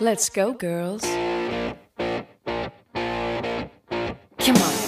Let's go, girls. Come on.